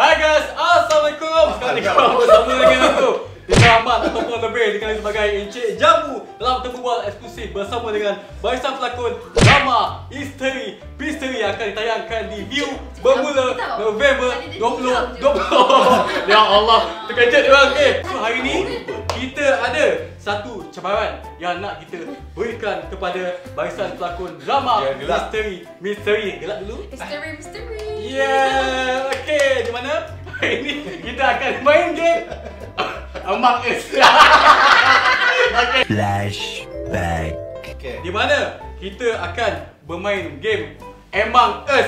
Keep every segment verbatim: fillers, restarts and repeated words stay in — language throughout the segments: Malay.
Hai guys, Assalamualaikum. Sekarang ni kau bersama lagi aku Ahmad ataupun lebih dikenali sebagai Encik Jambu dalam Temu Bual Eksklusif bersama dengan barisan pelakon drama Isteri Misteri yang akan ditayangkan di Viu bermula November dua ribu dua puluh. Ya Allah, terkejut dia orang. Okay. So hari ni kita ada satu cabaran yang nak kita berikan kepada barisan pelakon drama Isteri Misteri. Gelak dulu. Isteri Misteri. Yeah. Okay, di mana? Hari ini kita akan main game Among Us. Okay. Flashback. Okay. Di mana kita akan bermain game Among Us.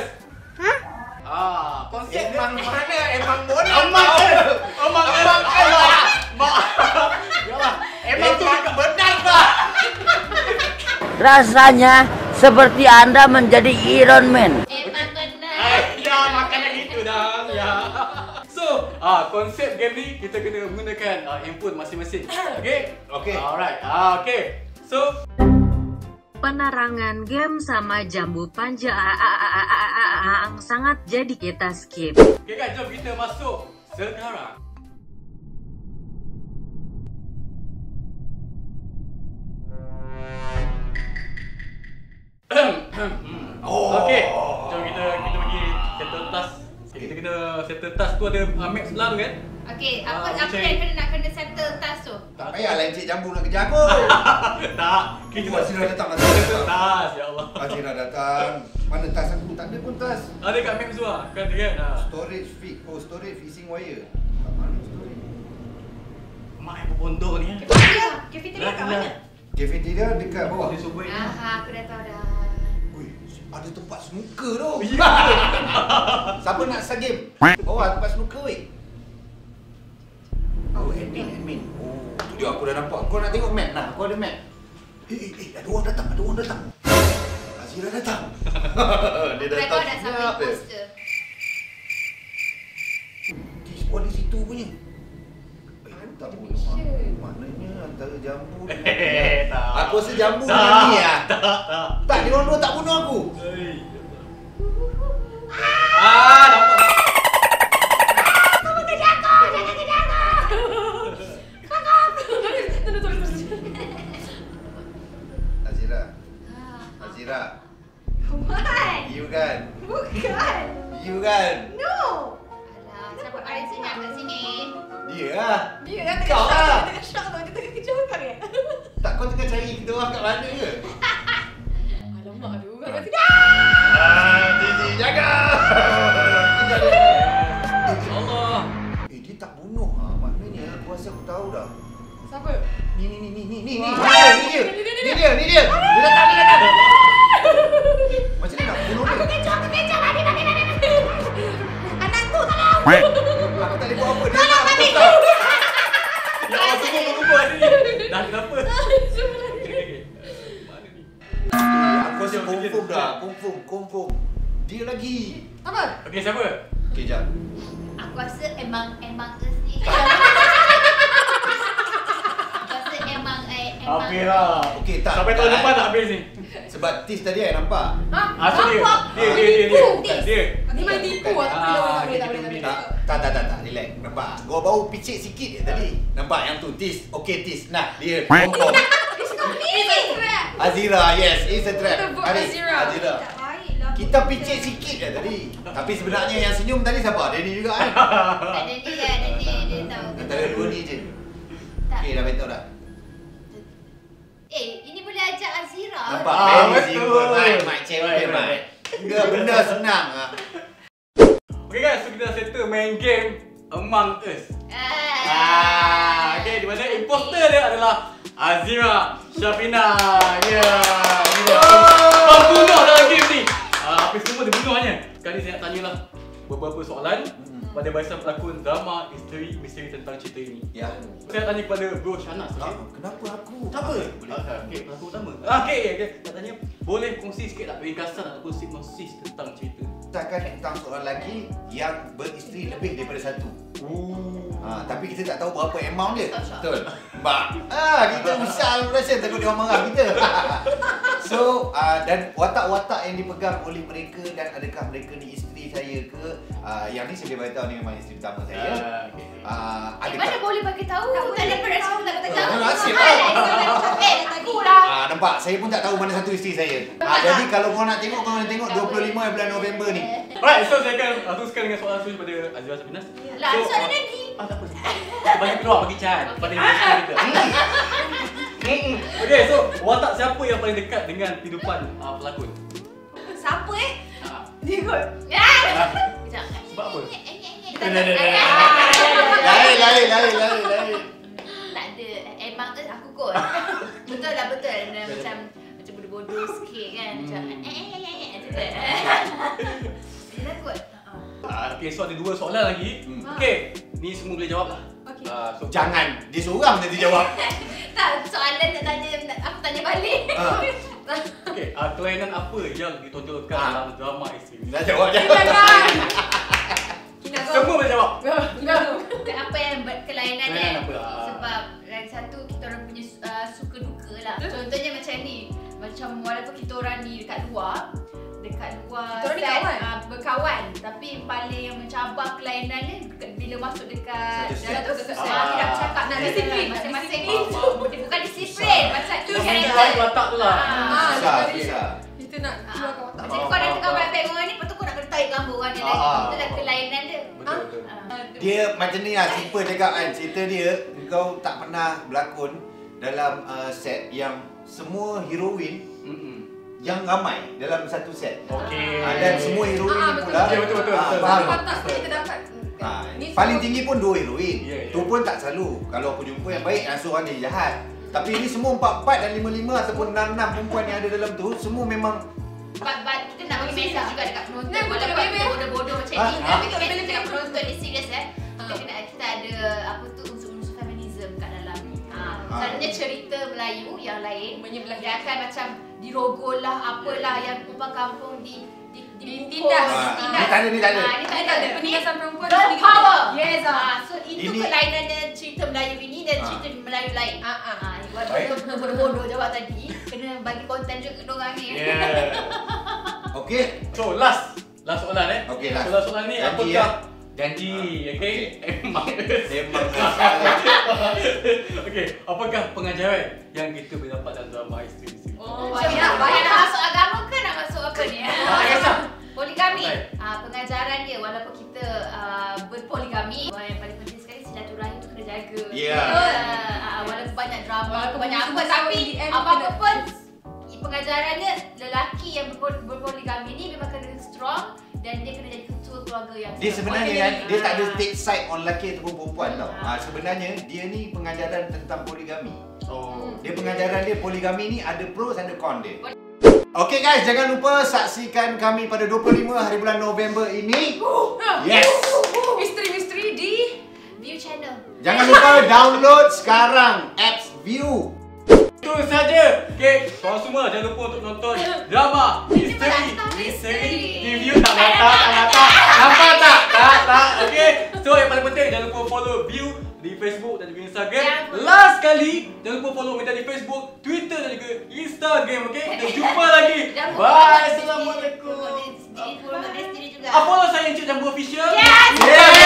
Huh? Ah, konsep Among mana? Among Us. Among Us. Among Us. Emang itu benar tak? Rasanya seperti anda menjadi Iron Man. Emang benar. Ay, ya, makanan itu dah. Ya. So, ah, konsep game ni kita kena menggunakan ah, input masing-masing. Okay? Okay. Alright. Ah, okay. So. Penerangan game sama Jambu Panja sangat jadi kita skip. Okay guys, jom kita masuk sekarang. Oh. Okey, jom kita kita bagi settle task. Kita kena settle task tu ada uh, map sebelah tu kan? Okey, apa uh, apa yang kena nak kena settle task tu? Tak payahlah Encik Jambu nak kerja aku. Tak. Kita buat Azira datang nak settle task. Ya Allah. Azira datang. Mana task aku? Tak ada pun task. Ada kat map tu ah. Kan dia kan. Storage fix, oh storage fixing wire. Tak mana storage. Mak aku pondok ni. Cafeteria, cafeteria kat mana? Cafeteria dekat bawah. Ah, aku dah tahu dah. Ada tempat snooker tu. Siapa nak start game? Oh, ada tempat snooker weh. Oh, admin, admin. Oh, tu dia aku dah nampak. Kau nak tengok map lah. Kau ada map. Eh, eh, eh. Ada orang datang, ada orang datang. Azira datang. Dia datang. Kau dah sampai poster. Kau ada situ punya. Tak boleh mak. Maknanya antara Jambu dan aku. Aku rasa Jambu dengan ni lah. Tak, tak. Tak, dia orang dua tak bunuh aku. Haa, nampak tak? Kamu kerja aku! Jangan kerja aku! Kakak! Tunggu, tunggu, tunggu. Azira. Azira. What? You kan? Bukan. You kan? No! Alah, siapa ada senyap kat sini? Dia lah. Dia lah tengah shock. Dia tengah shock tau. Dia tengah kejut kan ya? Tak, kau tengah cari kita orang kat mana ke? Alamak tu orang kat sini. Aaaaah! Cici, jaga! Allah. Eh, dia tak bunuh lah. Maknanya, aku rasa aku tahu dah. Siapa? Ni, ni, ni, ni, ni, ni. Ni dia, ni dia. Ni dia, ni dia. Dia datang, dia datang. Macam mana nak bunuh dia? Aku kejut, aku kejut. Mami, mami, mami. Anak tu, tolong. Aku tak boleh buat apa. Dia tak boleh buat apa. Ya Allah, semua-semua ada ni. Dah kenapa? Mana ni? Aku rasa confirm dah. Confirm, confirm. Dia lagi. Apa? Okey, siapa? Okey, jap. Aku rasa emang, emang ke sini. Aku rasa emang, emang. Habis lah. Okey, tak. Sampai tahun depan tak habis ni. Sebab Tis tadi saya nampak. Haa? Nampak? Dia, dia, dia. Dia, dia. Dia. Dia main tipu lah. Tak boleh, tak boleh, tak boleh. Tak, tak, tak, tak, relax. Nampak? Gua baru picit sikit je tadi. Nampak yang tu, Tis. Okey, Tis. Nah, dia. Kompong. It's not me. It's a trap. Azira, yes. It's a trap. Azira. Azira. Kita picit sikit je tadi. Tapi sebenarnya yang senyum tadi siapa? Danny juga kan? Tak, Danny lah. Danny, dia tahu. Antara dua ni je. Okey, dah betul dah. Eh, ini boleh ajak Azira. Nampak? Very simple. Baik, Mike. Cewek, Mike. Enggak, benda senang lah. Okay guys, so kita dah settle main game Among Us. Ah, okay, di mana imposter dia adalah Azira Shafinaz. Ya, pembunuh dalam game ni. Apa semua dia bunuh hanya. Sekarang ni saya nak tanyalah beberapa soalan pada barisan pelakon drama Isteri Misteri tentang cerita ini. Ya. Saya tanya kepada Bro Shanas. Kenapa aku? Kenapa? Okey, pelakon utama. Okey, okey. Nak tanya, boleh kongsi sikit tak ringkasan ataupun sinopsis tentang cerita? Takkan tentang seorang lelaki yang beristeri lebih daripada satu. Ooh. Ha, tapi kita tak tahu berapa amount dia. Betul. Mbak. Ah, kita usah Malaysia takut dia marah kita. So uh, dan watak-watak yang dipegang oleh mereka, dan adakah mereka ni isteri saya ke? Uh, yang ni saya boleh beritahu ni memang isteri pertama saya. Uh, okay. uh, eh, mana boleh bagi tahu? Kamu tak ada perasaan tak kata tahu. Ah, nampak saya pun tak tahu mana satu isteri saya. Ah, jadi kalau kau nak tengok, kau nak tengok dua puluh lima bulan November ni. Alright, so saya akan teruskan dengan soalan seterusnya daripada Azira Shafinaz. Lah, soalan lagi. Ah, tak apa. Bagi peluang bagi chance kepada kita. Okay, so watak siapa yang paling dekat dengan kehidupan uh, pelakon? Siapa eh? Ha. Dia kot. Ha. Kejap. Sebab apa? Lain, lain, lain, lain, lain. Tak ada. Emang aku kot. Betul lah, betul lah. Macam macam bodoh-bodoh sikit kan. Macam eh, eh, eh, eh. Dia kot. Okay, so ada dua soalan lagi. Okay, ni semua boleh jawab lah. Uh, so jangan dia seorang nanti jawab. Tak, soalan nak tanya aku tanya balik. Uh. Okey, uh, kelainan apa yang ditonjolkan uh. dalam drama Isteri Misteri? Nak jawab je. Semua boleh jawab. Apa yang kelainan eh? Sebab lagi satu kita orang punya uh, suka duka lah. Contohnya macam ni. Macam walaupun kita orang ni dekat luar, dekat luar set, kawan. Uh, berkawan, tapi paling yang mencabar kelainannya bila masuk dekat dalam tu kita dah cakap nak disiplin masing-masing itu bukan disiplin macam tu character watak tu lah kita nak keluarkan watak macam kau dah tengok baik-baik orang ni lepas tu kau nak kena tarik gambar orang ni lagi itu dah kelainan dia dia macam ni lah simple cakap kan cerita dia kau tak pernah berlakon dalam set yang semua heroin yang ramai dalam satu set. Okey. Ah, dan semua heroin ah, betul, pula. Betul betul betul. Ah, betul, betul. Watak saya terdapat. Ah, paling tinggi pun dua heroin. Yeah, yeah. Tu pun tak selalu. Kalau aku jumpa yang baik langsung orang dia jahat. Tapi ini semua empat empat dan lima lima ataupun enam enam perempuan yang ada dalam tu semua memang But, but, kita nak bagi message juga dekat penonton. Nah, walaupun kita bodoh-bodoh macam ni tapi kita bila cakap penonton ni serius eh. Kita kena kita ada apa tu unsur-unsur feminism kat dalam. Ah, selalunya cerita Melayu yang lain menyebelahkan macam dirogol lah, apalah yang perempuan kampung di di ditindas. Ini tak ada, ini tak ada. Ini tak ada penindasan perempuan. Girl power. Yes. So itu kelainannya cerita Melayu ini dan cerita Melayu lain. Ah ah. Bodoh-bodoh jawab tadi. Kena bagi konten juga dorang ni. Okay. So last last soalan eh. Okay last. Soalan soalan ni apakah janji, okey? Memang memang salah. Okey, apakah pengajaran yang kita boleh dapat dalam drama Isteri Misteri? Oh, banyak banyak nak masuk agama ke nak masuk apa ni? Tak kisah. Poligami. Ah, pengajaran dia walaupun kita berpoligami, yang paling penting sekali silaturahim tu kena jaga. Betul. Ah, walaupun banyak drama, banyak apa tapi apa pun pengajarannya lelaki yang berpoligami ni memang kena strong dan dia kena jadi ketua keluarga yang dia sebenarnya kan dia tak ada take side on lelaki ataupun perempuan tau. Ha, sebenarnya dia ni pengajaran tentang poligami. Oh. Dia pengajaran dia poligami ni ada pros ada con dia. Okay guys, jangan lupa saksikan kami pada dua puluh lima hari bulan November ini. Yes. Isteri Misteri di Viu channel. Jangan lupa download sekarang apps Viu. Itu saja. Okay, korang semua jangan lupa untuk nonton drama Isteri Misteri di Viu. Tak batal, tak batal. Nampak tak? Tak, tak. Okay, so yang paling penting jangan lupa follow Viu di Facebook dan juga Instagram. Last kali, jangan lupa follow kita di Facebook, Twitter dan juga Instagram. Okay, kita jumpa lagi. Bye. Assalamualaikum. Follow saya Encik Jambu Official. Yes.